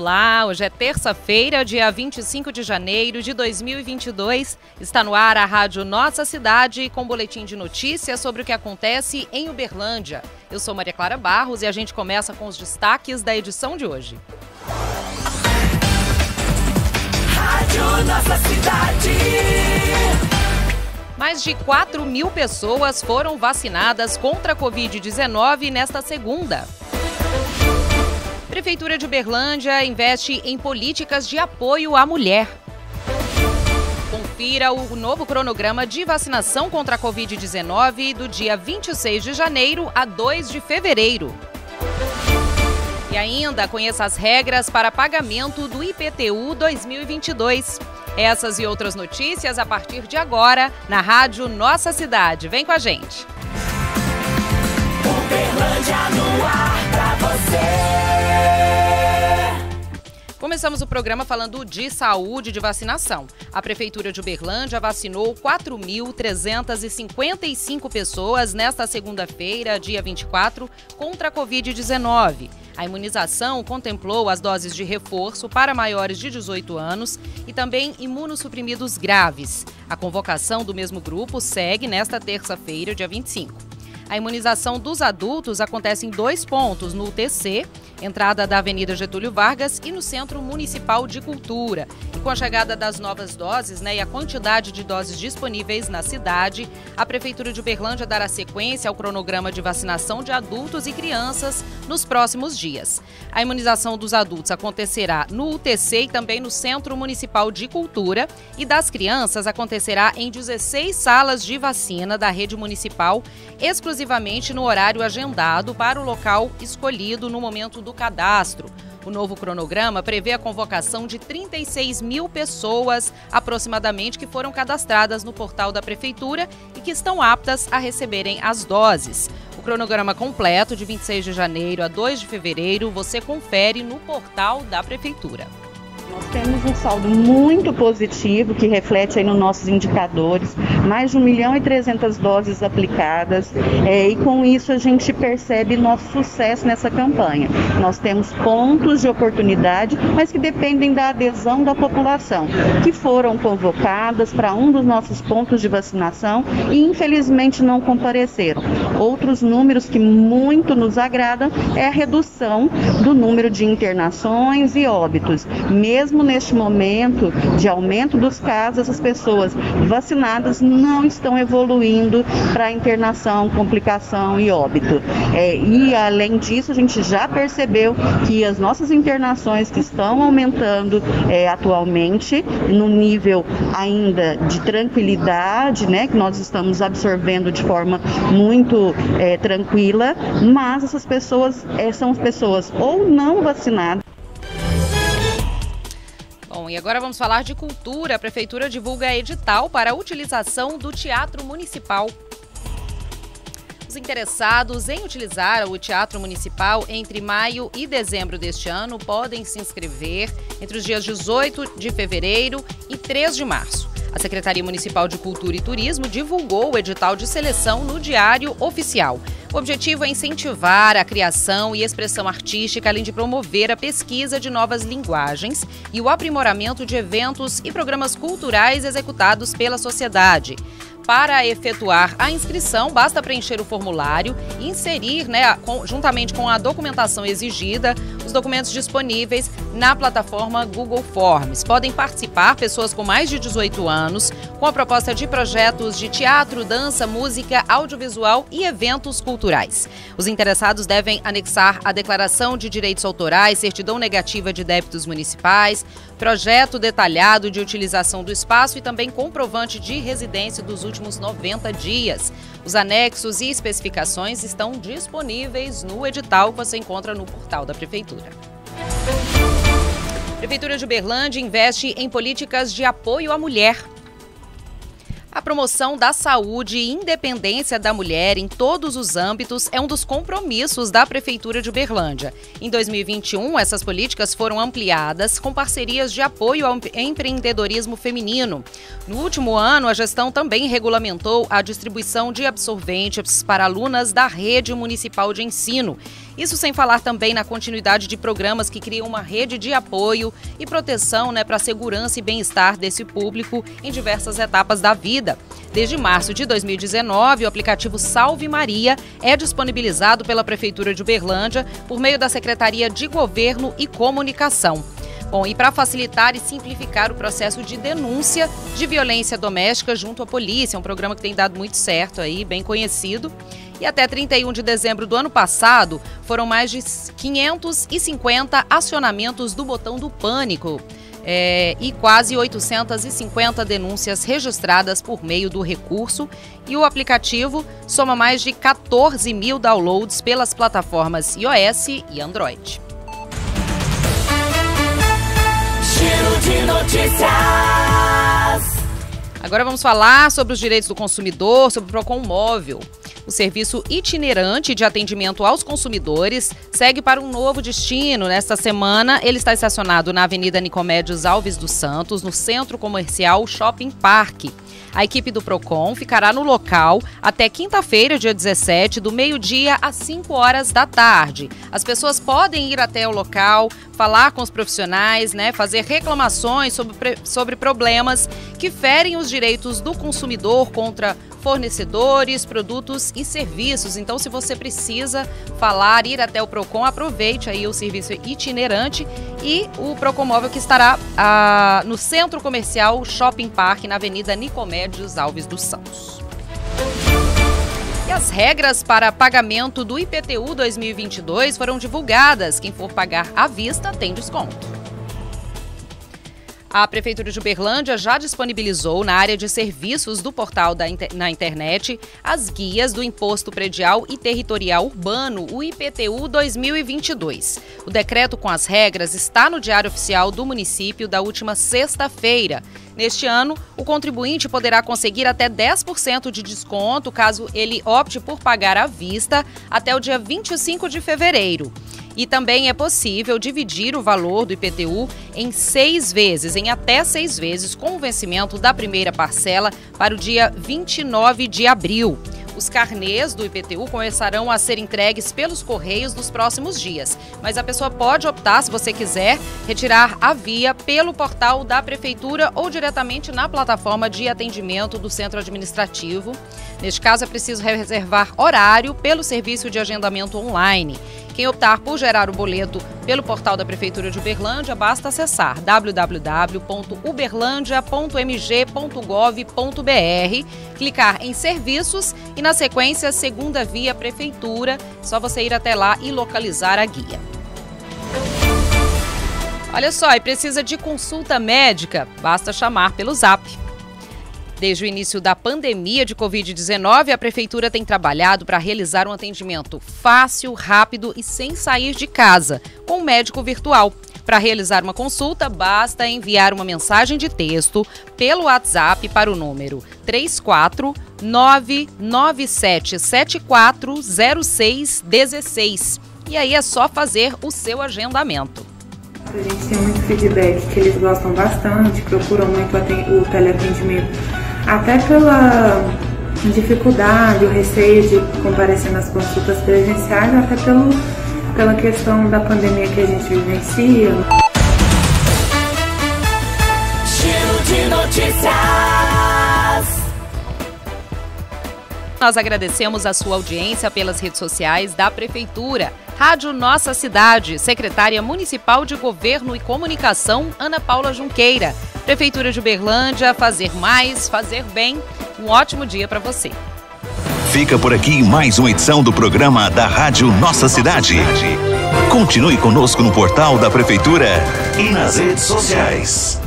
Olá, hoje é terça-feira, dia 25 de janeiro de 2022. Está no ar a Rádio Nossa Cidade com um boletim de notícias sobre o que acontece em Uberlândia. Eu sou Maria Clara Barros e a gente começa com os destaques da edição de hoje. Rádio Nossa Cidade. Mais de 4 mil pessoas foram vacinadas contra a Covid-19 nesta segunda. Prefeitura de Uberlândia investe em políticas de apoio à mulher. Confira o novo cronograma de vacinação contra a Covid-19 do dia 26 de janeiro a 2 de fevereiro. E ainda conheça as regras para pagamento do IPTU 2022. Essas e outras notícias a partir de agora na Rádio Nossa Cidade. Vem com a gente. Uberlândia no ar pra você. Começamos o programa falando de saúde e de vacinação. A Prefeitura de Uberlândia vacinou 4.355 pessoas nesta segunda-feira, dia 24, contra a Covid-19. A imunização contemplou as doses de reforço para maiores de 18 anos e também imunossuprimidos graves. A convocação do mesmo grupo segue nesta terça-feira, dia 25. A imunização dos adultos acontece em 2 pontos, no UTC, entrada da Avenida Getúlio Vargas, e no Centro Municipal de Cultura. E com a chegada das novas doses e a quantidade de doses disponíveis na cidade, a Prefeitura de Uberlândia dará sequência ao cronograma de vacinação de adultos e crianças nos próximos dias. A imunização dos adultos acontecerá no UTC e também no Centro Municipal de Cultura, e das crianças acontecerá em 16 salas de vacina da rede municipal, exclusivamente no horário agendado para o local escolhido no momento do cadastro. O novo cronograma prevê a convocação de 36 mil pessoas, aproximadamente, que foram cadastradas no portal da Prefeitura e que estão aptas a receberem as doses. O cronograma completo, de 26 de janeiro a 2 de fevereiro, você confere no portal da Prefeitura. Nós temos um saldo muito positivo que reflete aí nos nossos indicadores, mais de 1.300.000 doses aplicadas, e com isso a gente percebe nosso sucesso nessa campanha. Nós temos pontos de oportunidade, mas que dependem da adesão da população, que foram convocadas para um dos nossos pontos de vacinação e infelizmente não compareceram. Outros números que muito nos agradam é a redução do número de internações e óbitos. Mesmo neste momento de aumento dos casos, as pessoas vacinadas não estão evoluindo para internação, complicação e óbito. E além disso, a gente já percebeu que as nossas internações, que estão aumentando atualmente, no nível ainda de tranquilidade, que nós estamos absorvendo de forma muito tranquila, mas essas pessoas são pessoas ou não vacinadas. Bom, e agora vamos falar de cultura. A Prefeitura divulga edital para a utilização do Teatro Municipal. Os interessados em utilizar o Teatro Municipal entre maio e dezembro deste ano podem se inscrever entre os dias 18 de fevereiro e 3 de março. A Secretaria Municipal de Cultura e Turismo divulgou o edital de seleção no Diário Oficial. O objetivo é incentivar a criação e expressão artística, além de promover a pesquisa de novas linguagens e o aprimoramento de eventos e programas culturais executados pela sociedade. Para efetuar a inscrição, basta preencher o formulário e inserir, juntamente com a documentação exigida, os documentos disponíveis na plataforma Google Forms. Podem participar pessoas com mais de 18 anos, com a proposta de projetos de teatro, dança, música, audiovisual e eventos culturais. Os interessados devem anexar a declaração de direitos autorais, certidão negativa de débitos municipais, projeto detalhado de utilização do espaço e também comprovante de residência dos últimos 90 dias. Os anexos e especificações estão disponíveis no edital que você encontra no portal da Prefeitura. A Prefeitura de Uberlândia investe em políticas de apoio à mulher. A promoção da saúde e independência da mulher em todos os âmbitos é um dos compromissos da Prefeitura de Uberlândia. Em 2021, essas políticas foram ampliadas com parcerias de apoio ao empreendedorismo feminino. No último ano, a gestão também regulamentou a distribuição de absorventes para alunas da rede municipal de ensino Isso sem falar também na continuidade de programas que criam uma rede de apoio e proteção, para a segurança e bem-estar desse público em diversas etapas da vida. Desde março de 2019, o aplicativo Salve Maria é disponibilizado pela Prefeitura de Uberlândia por meio da Secretaria de Governo e Comunicação. Bom, e para facilitar e simplificar o processo de denúncia de violência doméstica junto à polícia, um programa que tem dado muito certo aí, bem conhecido. E até 31 de dezembro do ano passado, foram mais de 550 acionamentos do Botão do Pânico e quase 850 denúncias registradas por meio do recurso. E o aplicativo soma mais de 14 mil downloads pelas plataformas iOS e Android. De notícias. Agora vamos falar sobre os direitos do consumidor, sobre o Procon Móvel. O serviço itinerante de atendimento aos consumidores segue para um novo destino. Nesta semana, ele está estacionado na Avenida Nicomedes Alves dos Santos, no Centro Comercial Shopping Park. A equipe do Procon ficará no local até quinta-feira, dia 17, do meio-dia às 5 horas da tarde. As pessoas podem ir até o local, falar com os profissionais, fazer reclamações sobre problemas que ferem os direitos do consumidor contra fornecedores, produtos e serviços. Então, se você precisa falar, ir até o Procon, aproveite aí o serviço itinerante e o Procon Móvel, que estará no Centro Comercial Shopping Park, na Avenida Nicomedes Alves dos Santos. E as regras para pagamento do IPTU 2022 foram divulgadas. Quem for pagar à vista tem desconto. A Prefeitura de Uberlândia já disponibilizou na área de serviços do portal na internet as guias do Imposto Predial e Territorial Urbano, o IPTU 2022. O decreto com as regras está no Diário Oficial do município da última sexta-feira. Neste ano, o contribuinte poderá conseguir até 10% de desconto caso ele opte por pagar à vista até o dia 25 de fevereiro. E também é possível dividir o valor do IPTU em até seis vezes, com o vencimento da primeira parcela para o dia 29 de abril. Os carnês do IPTU começarão a ser entregues pelos Correios nos próximos dias, mas a pessoa pode optar, se você quiser, retirar à via pelo portal da Prefeitura ou diretamente na plataforma de atendimento do Centro Administrativo. Neste caso, é preciso reservar horário pelo serviço de agendamento online. Quem optar por gerar o boleto pelo portal da Prefeitura de Uberlândia, basta acessar www.uberlandia.mg.gov.br, clicar em Serviços e, na sequência, Segunda Via Prefeitura. Só você ir até lá e localizar a guia. Olha só, e precisa de consulta médica? Basta chamar pelo Zap. Desde o início da pandemia de COVID-19, a Prefeitura tem trabalhado para realizar um atendimento fácil, rápido e sem sair de casa, com um médico virtual. Para realizar uma consulta, basta enviar uma mensagem de texto pelo WhatsApp para o número 34 997740616. E aí é só fazer o seu agendamento. A gente tem muito feedback, que eles gostam bastante, procuram muito o teleatendimento. Até pela dificuldade, o receio de comparecer nas consultas presenciais, até pela questão da pandemia que a gente vivencia. Giro de notícias. Nós agradecemos a sua audiência pelas redes sociais da Prefeitura. Rádio Nossa Cidade, Secretária Municipal de Governo e Comunicação, Ana Paula Junqueira. Prefeitura de Uberlândia, fazer mais, fazer bem. Um ótimo dia para você. Fica por aqui mais uma edição do programa da Rádio Nossa Cidade. Continue conosco no portal da Prefeitura e nas redes sociais.